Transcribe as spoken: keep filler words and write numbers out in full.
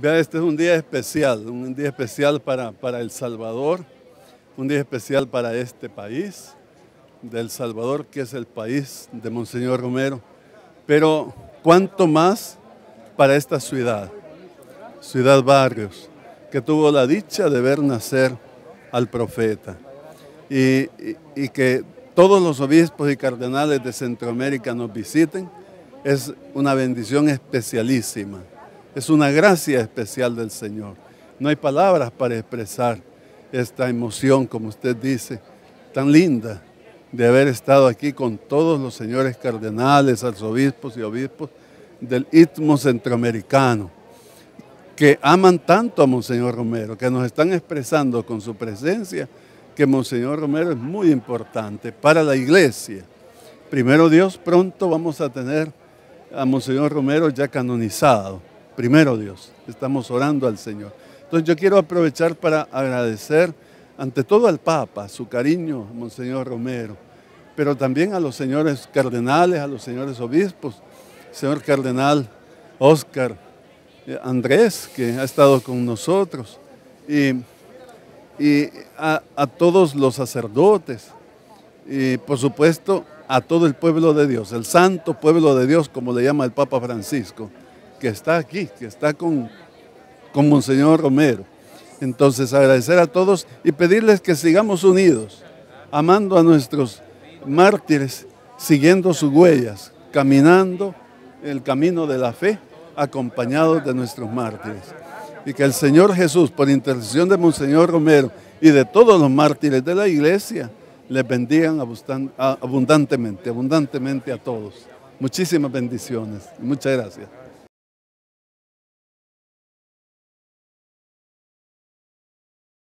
Este es un día especial, un día especial para, para El Salvador, un día especial para este país, de El Salvador, que es el país de Monseñor Romero, pero cuánto más para esta ciudad, Ciudad Barrios, que tuvo la dicha de ver nacer al profeta, y, y, y que todos los obispos y cardenales de Centroamérica nos visiten, es una bendición especialísima. Es una gracia especial del Señor. No hay palabras para expresar esta emoción, como usted dice, tan linda, de haber estado aquí con todos los señores cardenales, arzobispos y obispos del Istmo Centroamericano, que aman tanto a Monseñor Romero, que nos están expresando con su presencia que Monseñor Romero es muy importante para la Iglesia. Primero Dios, pronto vamos a tener a Monseñor Romero ya canonizado. Primero Dios, estamos orando al Señor. Entonces yo quiero aprovechar para agradecer ante todo al Papa, su cariño, Monseñor Romero, pero también a los señores cardenales, a los señores obispos, señor Cardenal Óscar Andrés, que ha estado con nosotros, y, y a, a todos los sacerdotes, y por supuesto a todo el pueblo de Dios, el santo pueblo de Dios, como le llama el Papa Francisco, que está aquí, que está con, con Monseñor Romero. Entonces agradecer a todos y pedirles que sigamos unidos, amando a nuestros mártires, siguiendo sus huellas, caminando el camino de la fe, acompañados de nuestros mártires. Y que el Señor Jesús, por intercesión de Monseñor Romero y de todos los mártires de la Iglesia, les bendigan abundantemente, abundantemente a todos. Muchísimas bendiciones. Muchas gracias.